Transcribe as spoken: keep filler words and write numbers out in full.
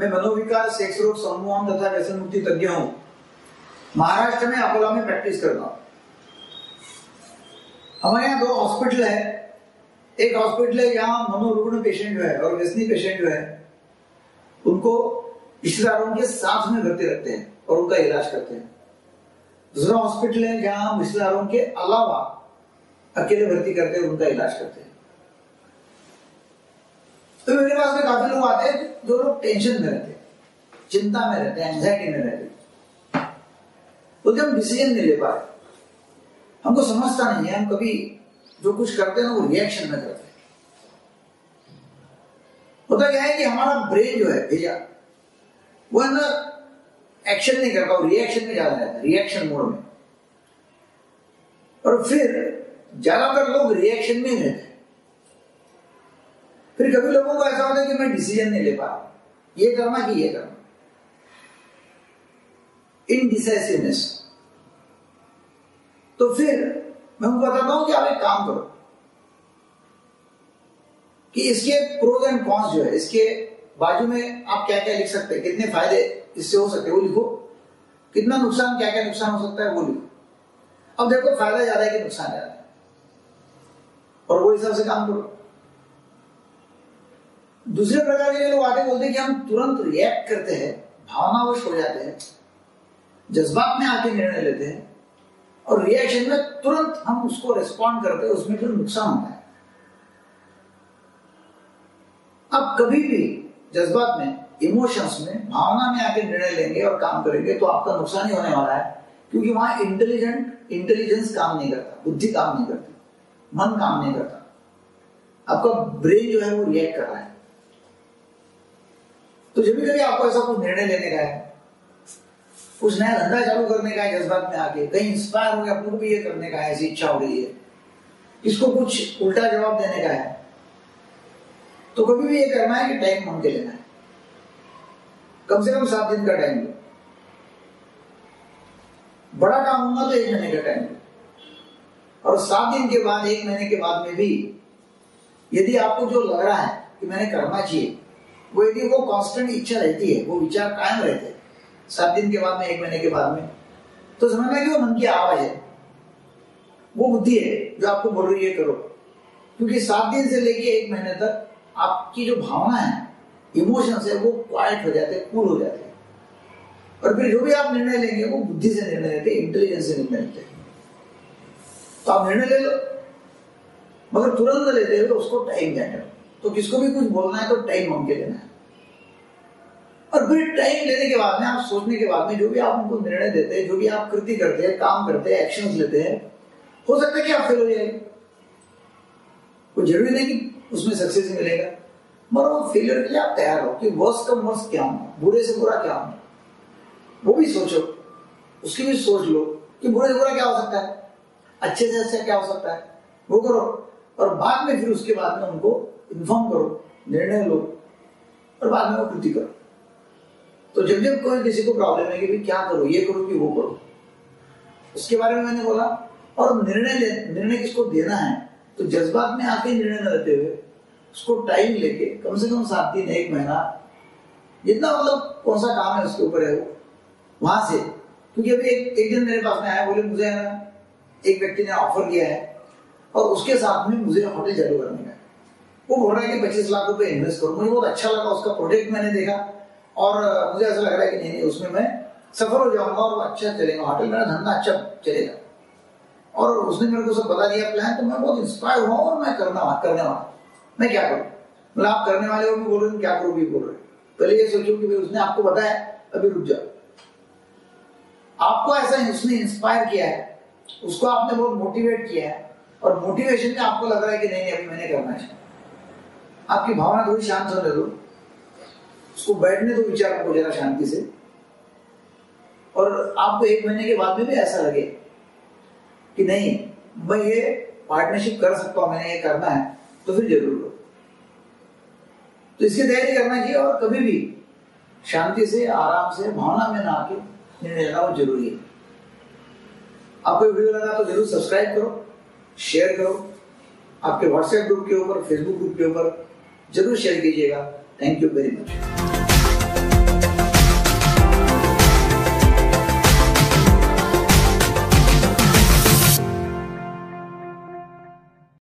मैं मनोविकास, सेक्स रोग, सम्मोहन तथा व्यसन मुक्ति तज्ञ हूं। महाराष्ट्र में अपोला में प्रैक्टिस करता हूँ। हमारे यहाँ दो हॉस्पिटल है, एक हॉस्पिटल है यहाँ मनोरुग्ण पेशेंट जो है और व्यसनी पेशेंट जो है उनको रिश्तेदारों के साथ में भर्ती रखते हैं और उनका इलाज करते हैं। दूसरा हॉस्पिटल है जहाँ रिश्तेदारों के अलावा अकेले भर्ती करते हैं, उनका इलाज करते हैं। तो मेरे पास में काफी लोग आते हैं जो लोग टेंशन में रहते, चिंता में रहते, एंजाइटी में रहते, बोलते हम डिसीजन नहीं ले पा रहे, हमको समझता नहीं है, हम कभी जो कुछ करते हैं ना वो रिएक्शन में करते हैं। होता क्या है कि हमारा ब्रेन जो है भेजा वो ना एक्शन नहीं करता, वो रिएक्शन में ज्यादा रहता है, रिएक्शन मोड में। और फिर ज्यादातर लोग रिएक्शन में रहते हैं। फिर कभी लोगों को ऐसा होता है कि मैं डिसीजन नहीं ले पा रहा, ये करना कि ये करना, इनडिसाइसिवनेस। तो फिर मैं उनको बताता हूं कि आप एक काम करो कि इसके प्रोज एंड कॉन्स जो है, इसके बाजू में आप क्या क्या लिख सकते हैं, कितने फायदे इससे हो सकते हैं वो लिखो, कितना नुकसान, क्या क्या नुकसान हो सकता है वो लिखो। अब देखो फायदा ज्यादा है कि नुकसान ज्यादा है और वो हिसाब से काम करो। दूसरे प्रकार के लोग आते बोलते हैं कि हम तुरंत रिएक्ट करते हैं, भावनावश हो जाते हैं, जज्बात में आके निर्णय लेते हैं और रिएक्शन में तुरंत हम उसको रिस्पॉन्ड करते हैं, उसमें फिर नुकसान होता है। अब कभी भी जज्बात में, इमोशंस में, भावना में आके निर्णय लेंगे और काम करेंगे तो आपका नुकसान ही होने वाला है, क्योंकि वहां इंटेलिजेंट इंटेलिजेंस काम नहीं करता, बुद्धि काम नहीं करती, मन काम नहीं करता, आपका ब्रेन जो है वो रिएक्ट कर रहा है। तो जब भी कभी आपको ऐसा कुछ निर्णय लेने का है, कुछ नया धंधा चालू करने का है, जज्बात में आके कहीं इंस्पायर हो गया, अपने को भी ये करने का है, ऐसी इच्छा हो रही है, इसको कुछ उल्टा जवाब देने का है, तो कभी भी ये करना है कि टाइम मांग के लेना है, कम से कम सात दिन का टाइम लो, बड़ा काम होगा तो एक महीने का टाइम लो, और सात दिन के बाद, एक महीने के बाद में भी यदि आपको जो लग रहा है कि मैंने करना चाहिए वो, यदि वो कांस्टेंट इच्छा रहती है, वो विचार कायम रहते हैं सात दिन के बाद में, एक महीने के बाद में, तो समझना कि वो मन की आवाज है, वो बुद्धि है जो आपको बोल रही है करो। क्योंकि सात दिन से लेके एक महीने तक आपकी जो भावना है, इमोशंस है, वो क्वाइट हो जाते हैं, कूल हो जाते हैं, और फिर जो भी आप निर्णय लेंगे वो बुद्धि से निर्णय लेते हैं, इंटेलिजेंस से निर्णय लेते हैं। तो आप निर्णय ले लो, मगर तुरंत लेते हो तो उसको टाइम देना है। तो किसको भी कुछ बोलना है तो टाइम मांग के लेना है, और फिर टाइम लेने के बाद में, आप सोचने के बाद में, जो भी आप उनको निर्णय देते हैं, जो भी आप कृति करते हैं, काम करते हैं, एक्शन लेते हैं, हो सकता है कि आप फेल हो जाएंगे। कोई जरूरी नहीं कि उसमें सक्सेस मिलेगा, मगर फेलियर के लिए आप तैयार हो कि वर्स्ट का वर्स्ट क्या होगा, बुरे से बुरा क्या होगा, वो भी सोचो, उसकी भी सोच लो कि बुरे से बुरा क्या हो सकता है, अच्छे से अच्छा क्या हो सकता है, वो करो। और बाद में फिर उसके बाद में उनको इन्फॉर्म करो, निर्णय लो और बाद में वो कृति करो। तो जब जब कोई किसी को प्रॉब्लम है कि क्या करो, ये करो कि वो करो, उसके बारे में मैंने बोला। और निर्णय निर्णय किसको देना है तो जज्बात में आके निर्णय न लेते हुए उसको टाइम लेके, कम से कम सात दिन, एक महीना, जितना मतलब कौन सा काम है उसके ऊपर है वो, वहां से। क्योंकि अभी एक, एक दिन मेरे पास में आया, बोले मुझे एक व्यक्ति ने ऑफर किया है और उसके साथ में मुझे होटल चालू करने का है, वो बोल रहा है कि पच्चीस लाख रुपए इन्वेस्ट करो। मुझे बहुत अच्छा लगा, उसका प्रोडक्ट मैंने देखा और मुझे ऐसा लग रहा है कि नहीं नहीं उसमें मैं सफल हो जाऊंगा और वो अच्छा चलेगा, होटल मेरा धंधा अच्छा चलेगा। और उसने मेरे को सब बता दिया प्लान, तो मैं बहुत इंस्पायर हुआ और मैं करना करने वाला, मैं क्या करूँ। मतलब आप करने वाले हो भी बोल रहे हो, क्या करो भी बोल रहे हो, पहले ये सोचो कि भाई उसने आपको बताया, अभी रुक जाओ। आपको ऐसा उसने इंस्पायर किया है, उसको आपने बहुत मोटिवेट किया है और मोटिवेशन में आपको लग रहा है कि नहीं नहीं अभी मैंने करना चाहिए। आपकी भावना थोड़ी शांत होने दो, उसको बैठने दो विचार को जरा शांति से, और आपको एक महीने के बाद में भी ऐसा लगे कि नहीं मैं ये पार्टनरशिप कर सकता हूं, मैंने ये करना है, तो फिर जरूर लो। तो इसकी तैयारी करना चाहिए और कभी भी शांति से, आराम से, भावना में ना आके निर्णय लेना वो जरूरी है। आपको वीडियो लगा तो जरूर सब्सक्राइब करो, शेयर करो, आपके व्हाट्सएप ग्रुप के ऊपर, फेसबुक ग्रुप के ऊपर जरूर शेयर कीजिएगा। Thank you very much.